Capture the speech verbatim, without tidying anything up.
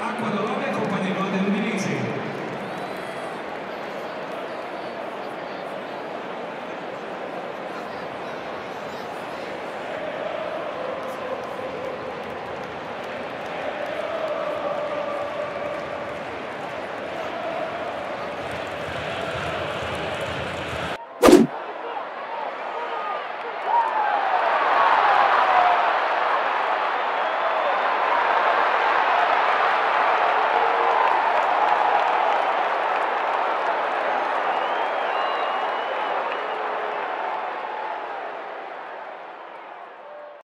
Aqua